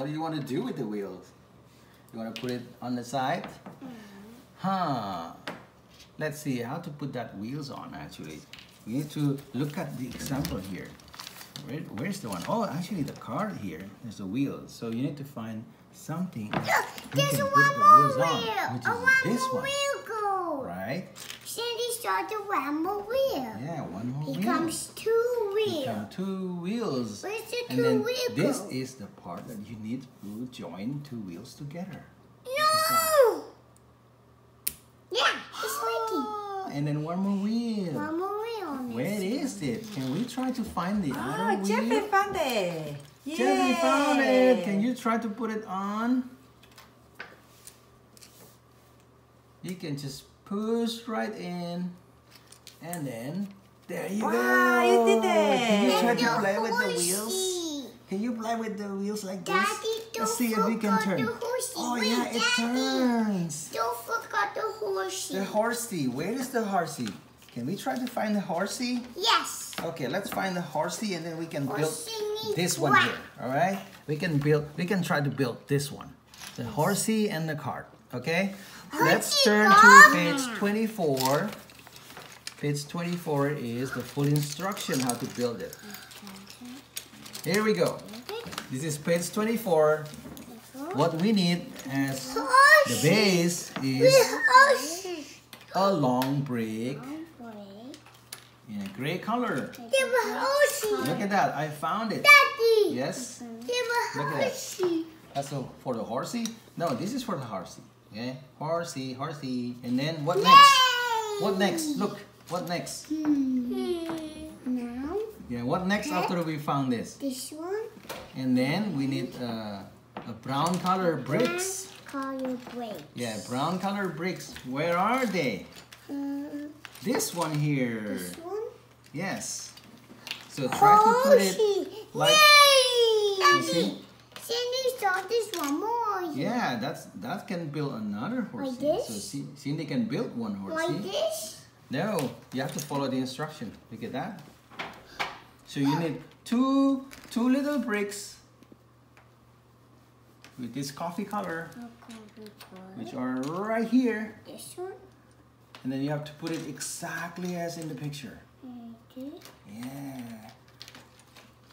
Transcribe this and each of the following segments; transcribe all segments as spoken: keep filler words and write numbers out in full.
What do you want to do with the wheels? You want to put it on the side? Mm-hmm. Huh. Let's see how to put that wheels on, actually. We need to look at the example here. Where, where's the one? Oh, actually the car here. There's the wheels. So you need to find something. Look, there's one more wheel. Oh, one more wheel goes. Right? Cindy saw the one more wheel. Yeah, one more wheel. Becomes two wheels. Becomes two wheels. Where's the two wheel go? This is the part that you need to join two wheels together. No! Yeah, it's working. And then one more wheel. One more. Where is it? Can we try to find it? Oh, Where Jeffrey found it! Yay. Jeffrey found it! Can you try to put it on? You can just push right in, and then there you wow, go! Wow, you did it! Can you try to play with the wheels? Can you play with the wheels like this? Daddy, Let's see if we can turn. Oh Wait, yeah, it Daddy, turns! Don't forget the horsey. The horsey. Where is the horsey? Can we try to find the horsey? Yes. Okay, let's find the horsey and then we can horsey build this one what? here. Alright? We can build we can try to build this one. The horsey and the cart. Okay? Horsey let's turn to page twenty-four. Page twenty-four is the full instruction how to build it. Here we go. This is page twenty-four. What we need as the base is a long brick. In a gray color. Look at that! I found it. Daddy. Yes. Look at that. That's a, for the horsey. No, this is for the horsey. Yeah, horsey, horsey. And then what Yay. next? What next? Look. What next? Now. Yeah. What next okay. after we found this? This one. And then we need uh, a brown color bricks. Brown color bricks. Yeah, brown color bricks. Where are they? Uh, this one here. This one? Yes. So try oh, to put it she, like. Yay! Cindy, Cindy saw this one more. Yeah, that's that can build another horsey. Like this? So C Cindy can build one horsey. Like this? No, you have to follow the instruction. Look at that. So you need two two little bricks with this coffee color, which are right here. This one. And then you have to put it exactly as in the picture. Okay. Yeah.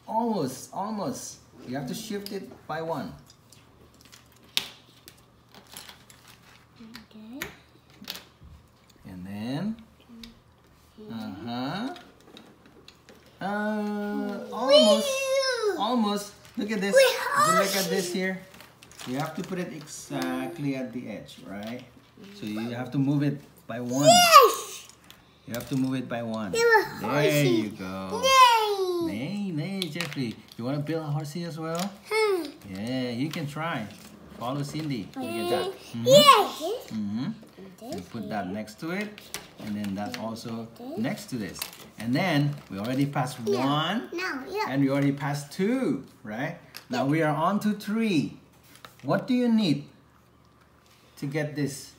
Almost, almost. You have to shift it by one. Okay. And then. Uh-huh. Uh, almost. Almost. Look at this. Look at this here. You have to put it exactly at the edge, right? So you have to move it by one. Yes! You have to move it by one. There you go. Yay! Nay, nay, Jeffrey. You want to build a horsey as well? Hmm. Yeah, you can try. Follow Cindy. Look at that. Mm-hmm. Yes! Mm-hmm. You put that next to it. And then that's also next to this. And then we already passed yeah. one. No, yeah. And we already passed two, right? Now yeah. we are on to three. What do you need to get this?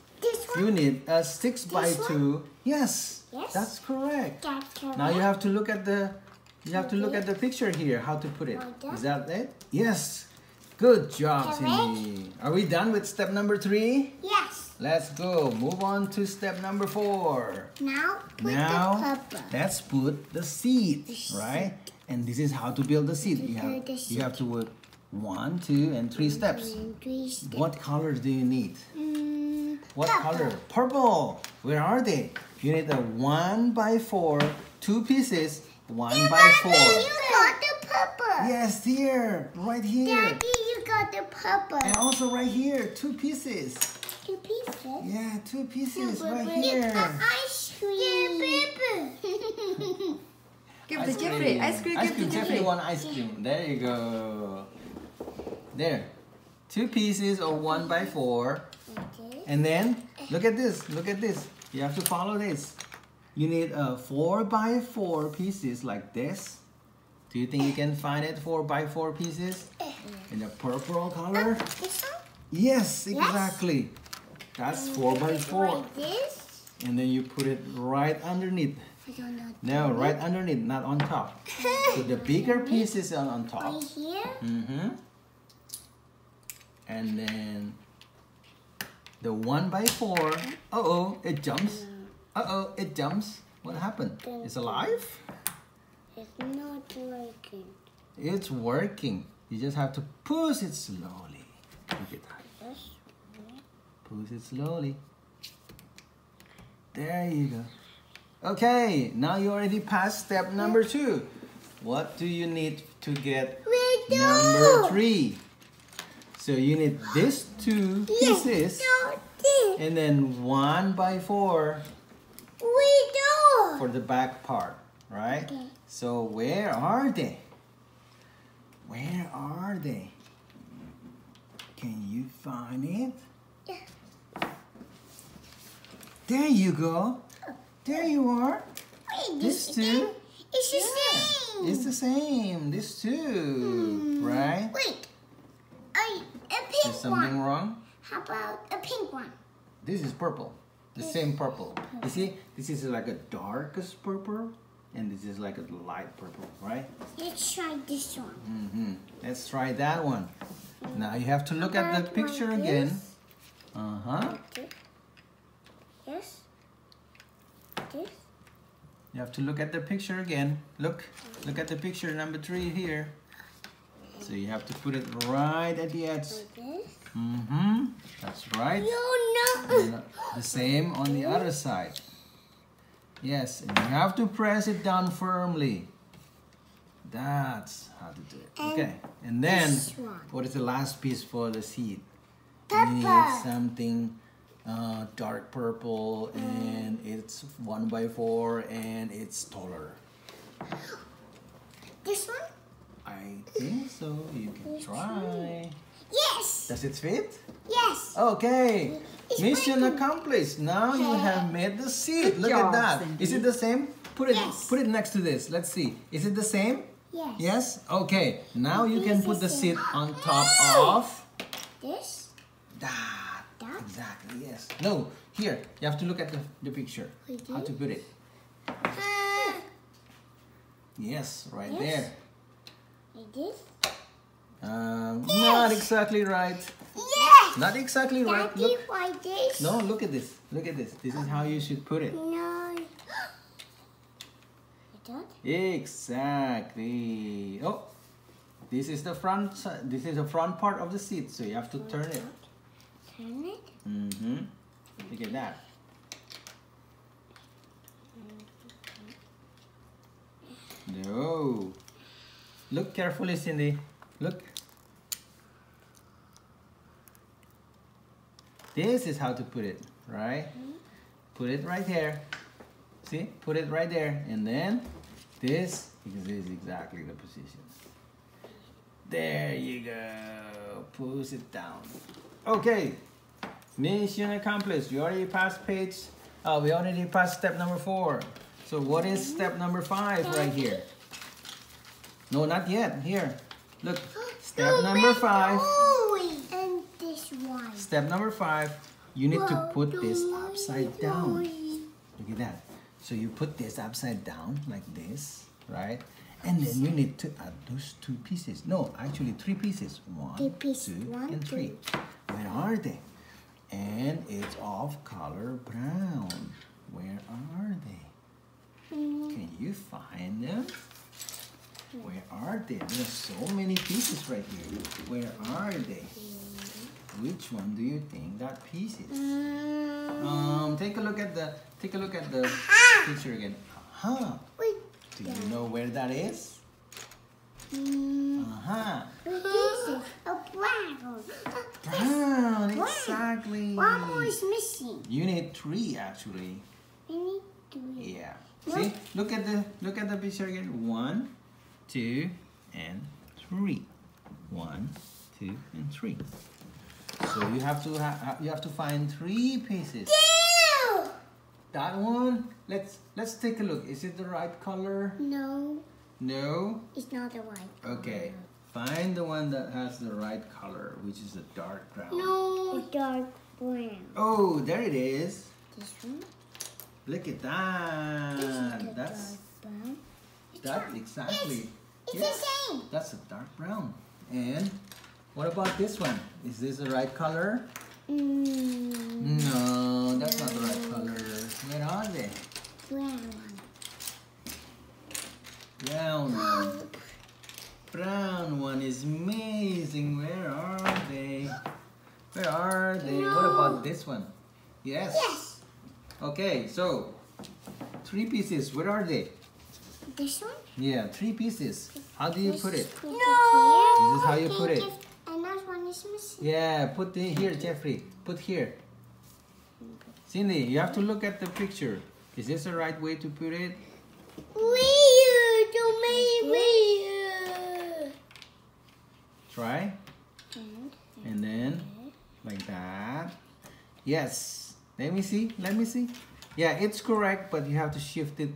You need a six this by two. One? Yes, yes, that's correct. That's correct. Now you have to look at the, you have to look at the picture here. How to put it? Is that it? Yes. Good job, Cindy. Are we done with step number three? Yes. Let's go. Move on to step number four. Now. Put now the let's put the seed, the right? Seed. And this is how to build the seed. You have, the seed. You have to work one, two, and three steps. Three steps. What colors do you need? Mm. What Purple. color? Purple! Where are they? You need a one by four, two pieces, one you by four. Daddy, you got the purple! Yes, here! Right here! Daddy, you got the purple! And also right here, two pieces! Two pieces? Yeah, two pieces Super right big. here! Give the ice cream! Give the Jeffrey! Ice cream, ice cream, Jeffrey one ice cream! There you go! There! Two pieces or one by four. Okay. And then, look at this, look at this. You have to follow this. You need a four by four pieces like this. Do you think you can find it four by four pieces? In a purple color? Uh, this one? Yes, exactly. Yes. That's four by four. Like this? And then you put it right underneath. I don't know. No, right underneath, not on top. So the bigger pieces are on top. Right here? Mm-hmm. and then the one by four. Uh-oh, it jumps. Uh-oh, it jumps. What happened? It's alive? It's not working. It's working. You just have to push it slowly. Look at that. Push it slowly. There you go. Okay, now you already passed step number two. What do you need to get number three? So you need these two pieces and then one by four for the back part, right? Okay. So where are they? Where are they? Can you find it? Yeah. There you go. There you are. Wait, this two. It's the yeah. same. It's the same. This two, mm. right? Wait. I, a pink one. Is something one. wrong? How about a pink one? This is purple. The this same purple. purple. You see, this is like a darkest purple, and this is like a light purple, right? Let's try this one. Mm-hmm. Let's try that one. Now you have to look at the picture again. Uh-huh. Yes. This? You have to look at the picture again. Look, look at the picture number three here. So you have to put it right at the edge. Mm-hmm. That's right. And the same on the other side. Yes, and you have to press it down firmly. That's how to do it. Okay, and then what is the last piece for the seed? You need something Uh, dark purple, and it's one by four, and it's taller. This one? I think so. You can this try. One. Yes. Does it fit? Yes. Okay. It's Mission working. accomplished. Now you have made the seed. Good Look job, at that. Cindy. Is it the same? Put it. Yes. Put it next to this. Let's see. Is it the same? Yes. Yes. Okay. Now you can put the seed on top of this. That. Exactly, yes. No, here, you have to look at the, the picture. How to put it. Uh, yes, right this? there. Like this? Um, this. Not exactly right. Yes! Not exactly Daddy, right. Look. Like this? No, look at this. Look at this. This is how you should put it. No. Exactly. Oh, this is the front side. This is the front part of the seat, so you have to turn it. Mm-hmm. Look at that. No. Look carefully, Cindy. Look. This is how to put it, right? Put it right there. See? Put it right there. And then this is exactly the position. There you go. Push it down. Okay. Mission accomplished. You already passed page. Uh, we already passed step number four. So what is step number five right here? No, not yet. Here, look. Step number five. And this one. Step number five. You need to put this upside down. Look at that. So you put this upside down like this, right? And then you need to add those two pieces. No, actually three pieces. One, two, and three. Where are they? And it's of color brown. Where are they? Mm. Can you find them? Where are they? There's so many pieces right here. Where are they? Which one do you think that piece is? Mm. Um, take a look at the take a look at the ah. picture again. Uh-huh. Do you know where that is? Mm. Uh-huh. This is a brown. Brown, exactly. One more is missing. You need three, actually. I need three. Yeah. What? See, look at the look at the picture again. One, two, and three. One, two, and three. So you have to ha you have to find three pieces. Ew! That one. Let's let's take a look. Is it the right color? No. No? It's not the right color. Okay. Find the one that has the right color, which is the dark brown. No. The dark brown. Oh, there it is. This one? Look at that. This is the That's, dark brown. That's exactly. It's, it's yes. the same. That's a dark brown. And What about this one? Is this the right color? Mm, no, that's no. not the right color. Where are they? Brown. Brown one. Brown one is amazing. Where are they? Where are they? No. What about this one? Yes. Yes. Okay, so three pieces. Where are they? This one? Yeah, three pieces. How do you this put it? No. This is how you put it. Another one is missing. Yeah, put it here, Jeffrey. Put here. Cindy, you have to look at the picture. Is this the right way to put it? Weird, don't make weird. Try. And then like that. Yes. Let me see. Let me see. Yeah, it's correct, but you have to shift it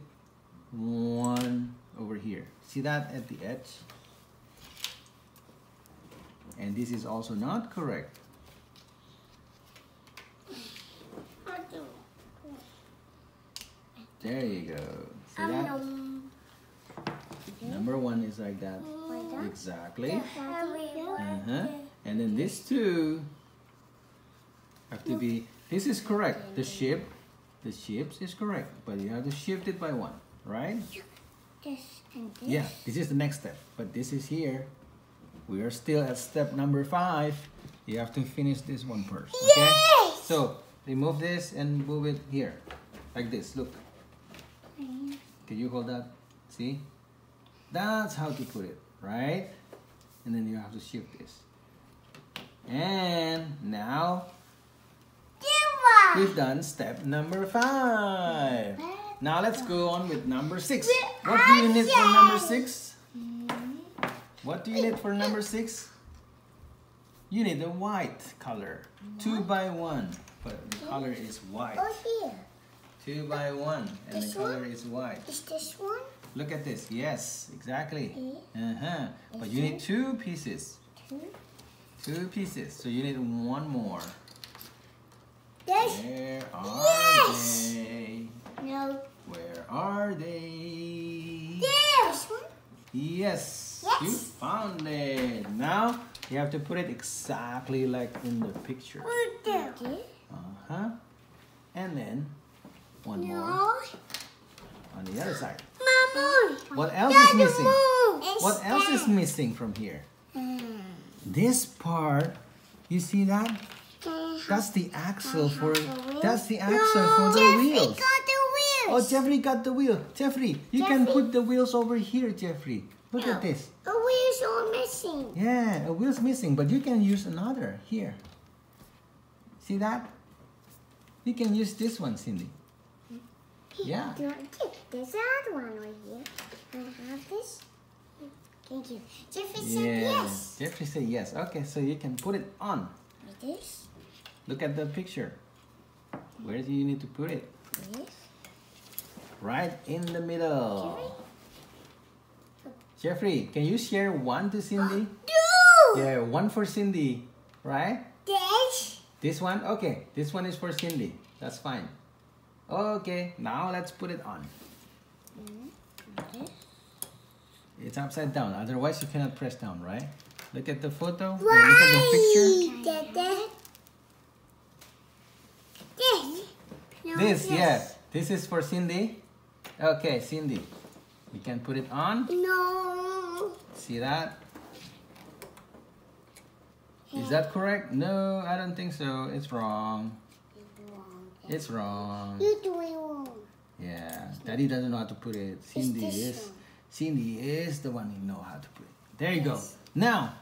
one over here. See that at the edge? And this is also not correct. There you go. See that? Number one is like that. Exactly. Uh-huh. And then this two have to be, this is correct. The shape, the shapes is correct, but you have to shift it by one, right? This and this. Yeah, this is the next step, but this is here. We are still at step number five. You have to finish this one first, okay? Yes! So, remove this and move it here, like this, look. Can you hold that? See? That's how to put it, right? And then you have to shift this. And now, we've done step number five. Now let's go on with number six. What do you need for number six? What do you need for number six? You need a white color. Two by one. But the color is white. Two by one. And the color is white. Is this one? Look at this. Yes, exactly. Uh-huh. But you need two pieces. Two pieces. So you need one more. Yes. Where are yes. they? No. Where are they? Yes. Yes. Yes. You found it. Now you have to put it exactly like in the picture. Okay. Uh-huh. And then one no. more on the other side. Mama. What else Dad, is missing? What else is missing from here? Mm. This part, you see that? That's the axle for the that's the axle no, for the Jeffrey wheels. Got the wheels. Oh, Jeffrey got the wheel. Jeffrey, you Jeffrey. can put the wheels over here, Jeffrey. Look no. at this. The wheels are missing. Yeah, a wheel's missing, but you can use another here. See that? You can use this one, Cindy. Yeah. There's another one right here. Can I have this? Thank you. Jeffrey yeah. said yes. Jeffrey said yes. Okay, so you can put it on. Like this? Look at the picture. Where do you need to put it? Yes. Right in the middle. Jeffrey, Jeffrey can you share one to Cindy? No! Yeah, one for Cindy, right? Yes. This one? Okay, this one is for Cindy. That's fine. Okay, now let's put it on. Okay. It's upside down, otherwise you cannot press down, right? Look at the photo. Right. Look at the picture. That, that. This, yes. Yeah. This is for Cindy. Okay, Cindy. We can put it on. No. See that? Yeah. Is that correct? No, I don't think so. It's wrong. It's wrong. It's wrong. You're doing wrong. Yeah. Daddy doesn't know how to put it. Cindy is one. Cindy is the one who knows how to put it. There you yes. go. Now,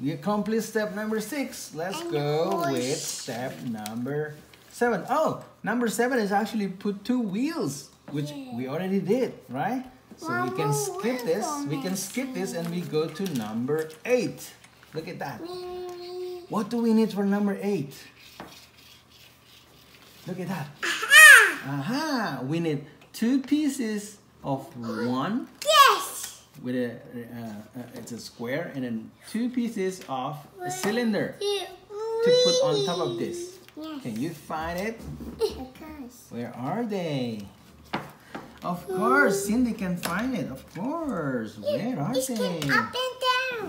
we accomplished step number six. Let's and go with step number seven. Oh, number seven is actually put two wheels, which yeah. we already did, right? So Mama, we can skip this. We can skip this and we go to number eight. Look at that. What do we need for number eight? Look at that. Aha! Aha! We need two pieces of one. Yes! With a, uh, uh, it's a square and then two pieces of a cylinder to put on top of this. Yes. Can you find it? Of course. Where are they? Of course, Cindy can find it. Of course. Where are they? Up and down.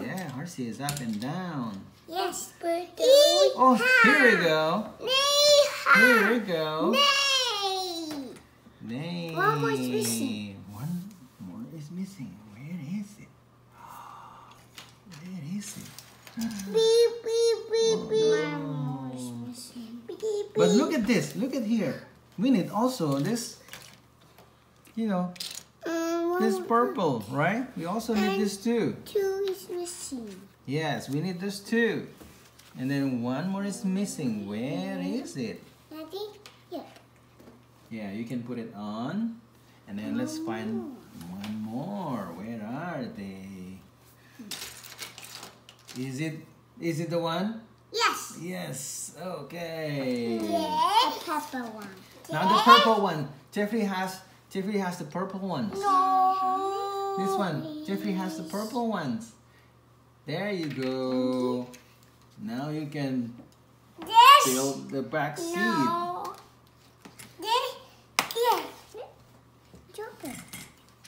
Yeah, Marcy is up and down. Yes, but oh, here we go. Here we go. Nay. One more is missing. One more is missing. Where is it? Where is it? Beep, beep, beep, beep. One more is missing. But look at this. Look at here. We need also this, you know, this purple, right? We also need this too. Two is missing. Yes, we need this too. And then one more is missing. Where is it? I think, yeah. Yeah, you can put it on. And then let's find one more. Where are they? Is it, is it the one? Yes. Yes. Okay. Yes. The purple one. Now the purple one. Jeffrey has Jeffrey has the purple ones. No. This one. Please. Jeffrey has the purple ones. There you go. Now you can this? Build the back seat. No. This? Yes.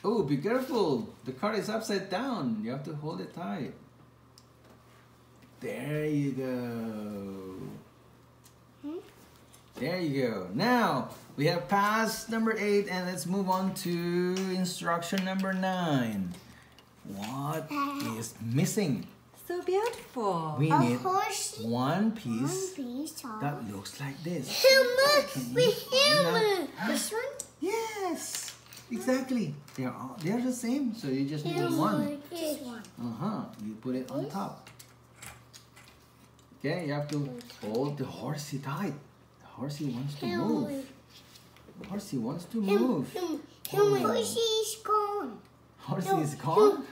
Oh, be careful. The car is upside down. You have to hold it tight. There you go. Hmm? There you go. Now, we have passed number eight, and let's move on to instruction number nine. What uh, is missing? So beautiful. We need one piece, one piece that looks like this. Helmet. We helmet. This one? Yes. Exactly. They are all, they are the same, so you just need one. Just one. Uh-huh. You put it on top. Okay, you have to hold the horsey tight. The horsey wants to move. The horsey wants to move. Oh. Horsey is gone. Horsey is gone?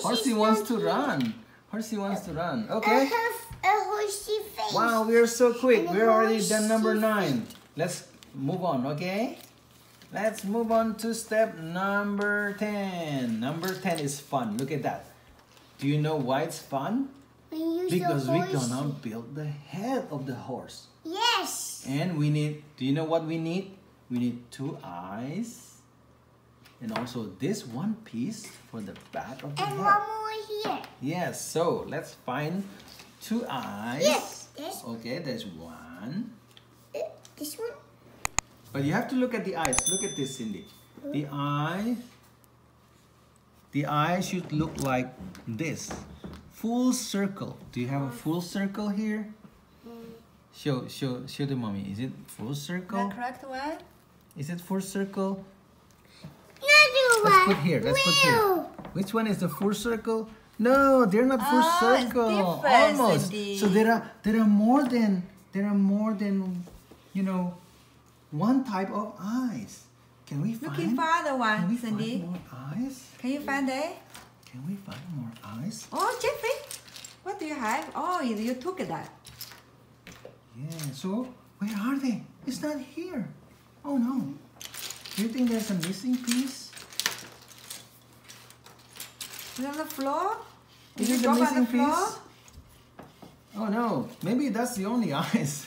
Horsey wants to run. Horsey wants to run. Okay. I have a horsey face. Wow, we are so quick. We're already done number nine. Let's move on, okay? Let's move on to step number ten. Number ten is fun. Look at that. Do you know why it's fun? Because we're gonna build the head of the horse. Yes. And we need, do you know what we need? We need two eyes. And also this one piece for the back of the and head. And one more here. Yes, so let's find two eyes. Yes. Yes. Okay, there's one. Uh, this one? But you have to look at the eyes. Look at this, Cindy. The eye, the eye should look like this. Full circle. Do you have a full circle here? Show, show, show the mommy. Is it full circle? The correct one? Is it full circle? Another one. Let's put here. Let's put here. Which one is the full circle? No, they're not full oh, circle. It's almost. Indeed. So there are there are more than there are more than you know one type of eyes. Can we find? Looking for other ones, can we Cindy. Find more eyes? Can you find it? Can we find more eyes? Oh, Jeffrey, what do you have? Oh, you took that. Yeah, so where are they? It's not here. Oh no. Do you think there's a missing piece? Is it on the floor? Is it a missing piece? Oh no. Maybe that's the only eyes.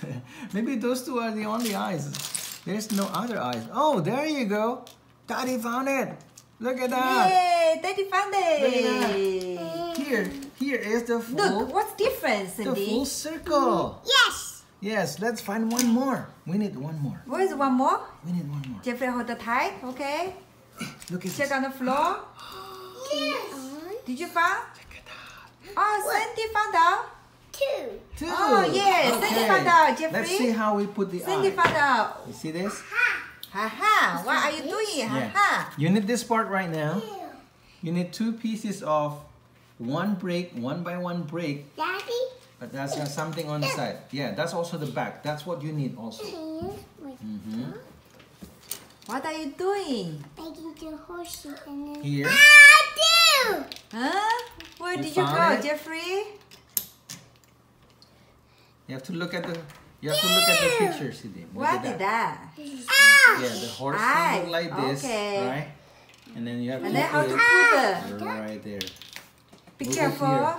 Maybe those two are the only eyes. There's no other eyes. Oh, there you go. Daddy found it. Look at that! Yay! Daddy found it! Here, here is the full... Look, what's different, Cindy? The full circle! Mm. Yes! Yes, let's find one more. We need one more. What is one more? We need one more. Jeffrey, hold it tight, okay? Look at Check this. on the floor. Yes! Did you find? Check it out. Oh, Cindy what? found out. Two. Two. Oh, yes, okay. Cindy found out, Jeffrey. Let's see how we put the Cindy eye. Cindy found out. You see this? Aha. Haha, what are you doing? Haha. Yeah. You need this part right now. You need two pieces of one brick, one by one brick. Daddy? But that's got something on the side. Yeah, that's also the back. That's what you need also. Mm-hmm. What are you doing? Making the horseshoe and then... Here. I do! Huh? Where you did you go, it? Jeffrey? You have to look at the... You have to look at the picture, Cindy. What did that? Ah. Yeah, the horse can look like this, okay. right? And then you have and to put it ah. right there. Be Move careful. Here.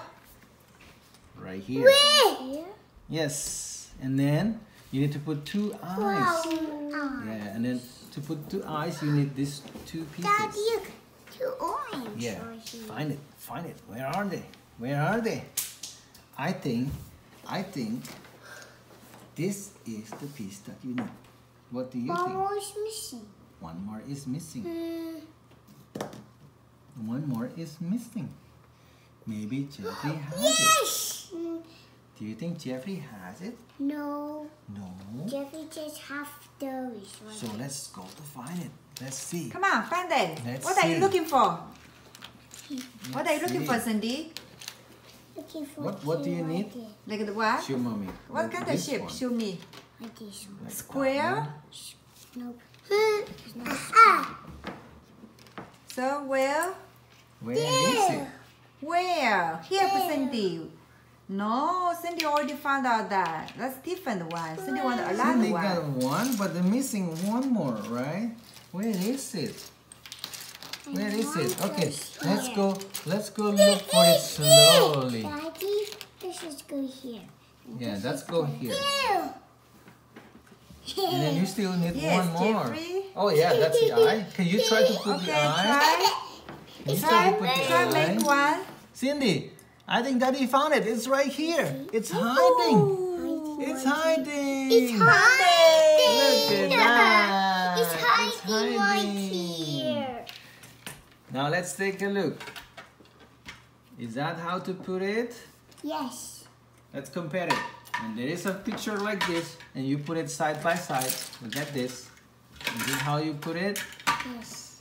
Right here. Wait. Yes. And then you need to put two eyes. Wow. Yeah, and then to put two eyes, you need these two pieces. Daddy, two orange. Yeah, find it. Find it. Where are they? Where are they? I think, I think this is the piece that you need. What do you One think? One more is missing. One more is missing. Mm. One more is missing. Maybe Jeffrey has yes! it. Yes! Do you think Jeffrey has it? No. No? Jeffrey just has those. Right? So let's go to find it. Let's see. Come on, find it. Let's what see. are you looking for? Let's what are you looking see. for, Cindy? Looking for what, what do you need? Like the what? Show mommy. What like kind of shape? Show me. Like this one. Square? Nope. So where? Where is it? Where? Here, there. Cindy. No, Cindy already found out that. That's different one. Cindy right. wanted a lot Cindy of one. Cindy got one, but they're missing one more, right? Where is it? Where I is it? Okay, here. let's go. Let's go look for it slowly. Daddy, let's just go here. Yeah, let's go here. And then you still need yes, one more. Jeffrey. Oh yeah, that's the eye. Can you try to put okay, the eye? Try. You try, put the try eye? make one. Cindy. I think Daddy found it. It's right here. It's hiding. Ooh. It's hiding. It's hiding. Look at that. It's hiding, it's hiding right here. Now let's take a look. Is that how to put it? Yes. Let's compare it. When there is a picture like this, and you put it side by side, look at this. Is this how you put it? Yes.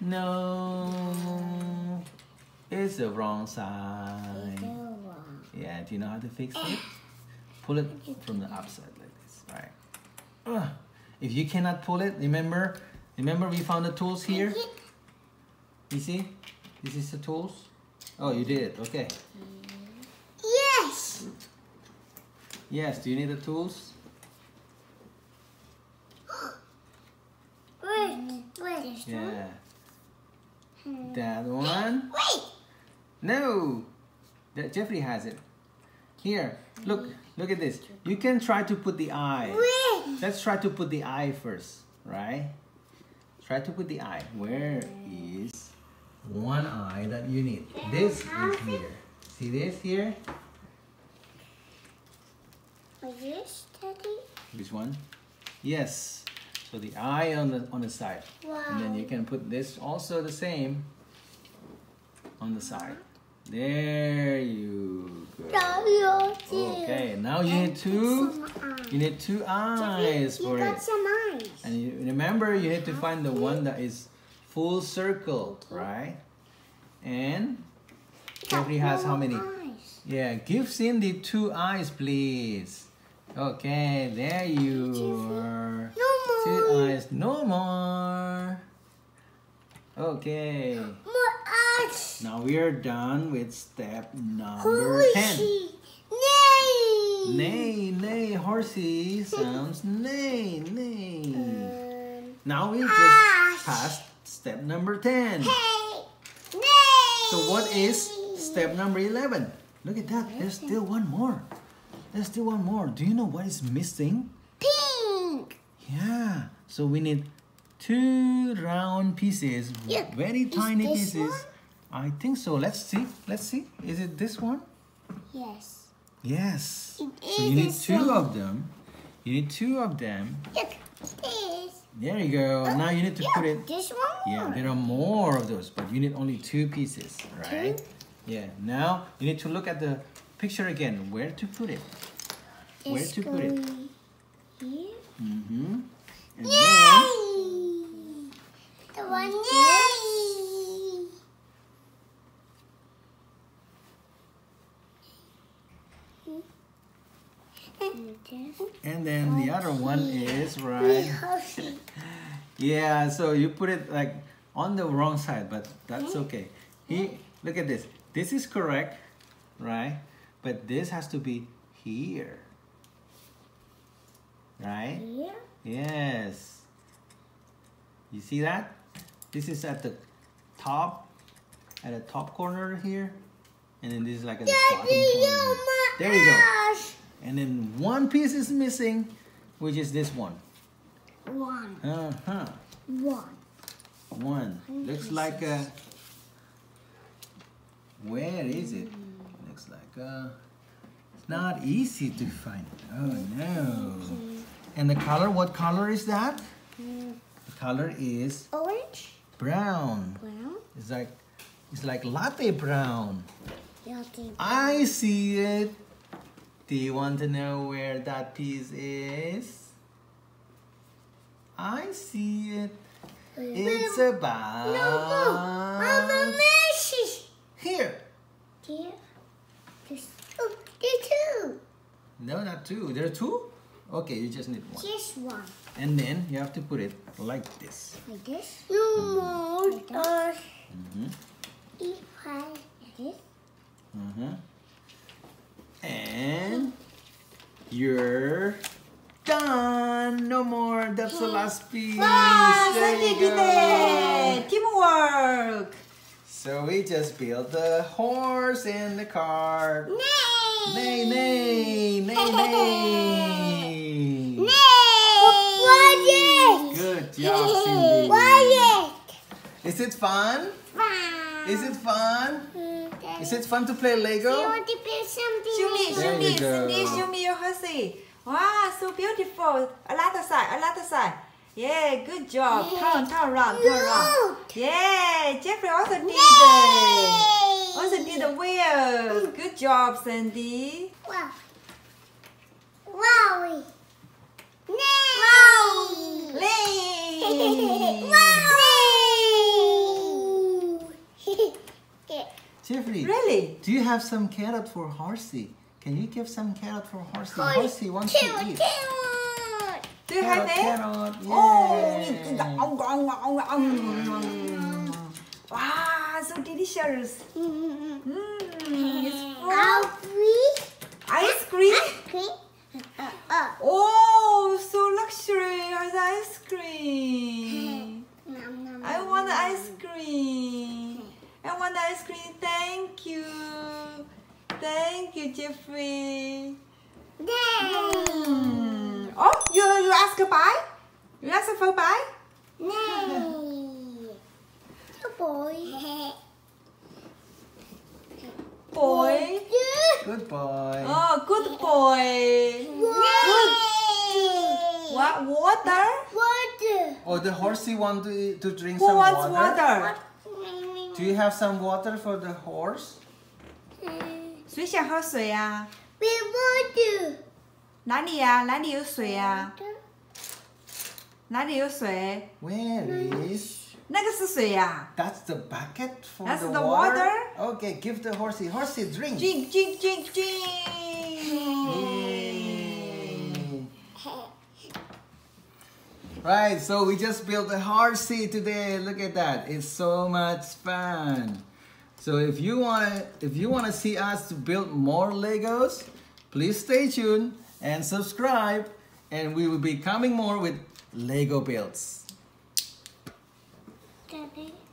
No. It's the wrong side. Wrong. Yeah, do you know how to fix it? Pull it from the upside like this, right? Uh, if you cannot pull it, remember, remember we found the tools here. You see? This is the tools. Oh, you did it, okay. Yes! Yes, do you need the tools? Wait, wait. Yeah. That one. Wait! No, that Jeffrey has it. Here, look, look at this. You can try to put the eye. Wait. Let's try to put the eye first, right? Try to put the eye. Where is one eye that you need? This is here. See this here? This, Daddy? Which one? Yes. So the eye on the on the side. Wow. And then you can put this also the same. On the side. There you go. Okay, now you need two. You need two eyes for it. And you, remember, you need to find the one that is full circle, right? And Jeffrey has how many? Yeah, give Cindy two eyes, please. Okay, there you are. Two eyes, no more. Okay. Now we are done with step number ten. Neigh! Neigh, neigh, horsey sounds neigh, neigh. Um, now we just passed step number ten. Hey, neigh! So what is step number eleven? Look at that, there's still one more. There's still one more. Do you know what is missing? Pink! Yeah, so we need two round pieces, Look, very tiny pieces. One? I think so. Let's see. Let's see. Is it this one? Yes. Yes. It is so you need two one. of them. You need two of them. Look, this. There you go. Oh, now you need to look, put it. This one more. Yeah, there are more of those, but you need only two pieces, right? Two? Yeah. Now you need to look at the picture again. Where to put it? It's Where to put it? Here. Mm-hmm. And Yay! Then, the one yay! And then the other one is right. Yeah, so you put it like on the wrong side, but that's okay. He, look at this. This is correct, right? But this has to be here, right? Here? Yes. You see that? This is at the top, at the top corner here, and then this is like at the bottom corner. There you go. And then one piece is missing, which is this one. One. Uh-huh. One. One. Looks like a Where is it? It looks like uh, it's not easy to find. Oh no. And the color, what color is that? The color is orange. Brown. Brown. It's like it's like latte brown. Latte brown. I see it. Do you want to know where that piece is? I see it. It's Mom, about no, Mama, here. Here. There's two. There's two. No, not two. There are two? Okay, you just need one. Just one. And then you have to put it like this. Like this? No more. Like that. Mm-hmm. If I like this. Mm-hmm. And you're done. No more. That's okay. The last piece. Wow, there you go. Did it. Teamwork. So we just built the horse and the car. Nay, nay, nay, nay, nay. Nay. Quiet. Good job, Cindy. Quiet. Is it fun? Fun. Is it fun? Okay. Is it fun to play Lego? You want to play something? Show me, show me, Cindy, show me your horsey. Wow, so beautiful. A lot of side, a lot of side. Yeah, good job. Yeah. Turn, turn around, turn around. Yeah, Jeffrey also did it. Also did the wheels. Good job, Cindy. Wow. Wow. Wow. Lay. Wow. Jeffrey, really? Do you have some carrot for Horsey? Can you give some carrot for Horsey? Horsey wants to eat. Do you carrot, have that? Carrot, yeah. Oh, mm. Wow, so delicious. Mm. Mm. It's full. Ice cream. Ice cream. Oh, so luxurious ice cream. I want ice cream. I want ice cream. Thank you. Thank you, Jeffrey. Mm. Oh, you, you ask goodbye? You ask for bye? No. Boy. Boy. Good boy. Oh, good boy. Good. What? Water? Water. Oh, the horsey wants to, to drink Who some wants water. water. Do you have some water for the horse? Mm. We want to. 哪里呀？ 哪里有水呀？ 哪里有水？ Where is? 那个是水呀？ That's the bucket for That's the, the water? water. Okay, give the horsey. Horsey, drink. Drink, drink, drink, drink. Right, so we just built a horsey today. Look at that. It's so much fun. So if you wanna, if you wanna see us build more Legos, please stay tuned and subscribe, and we will be coming more with Lego builds. Daddy.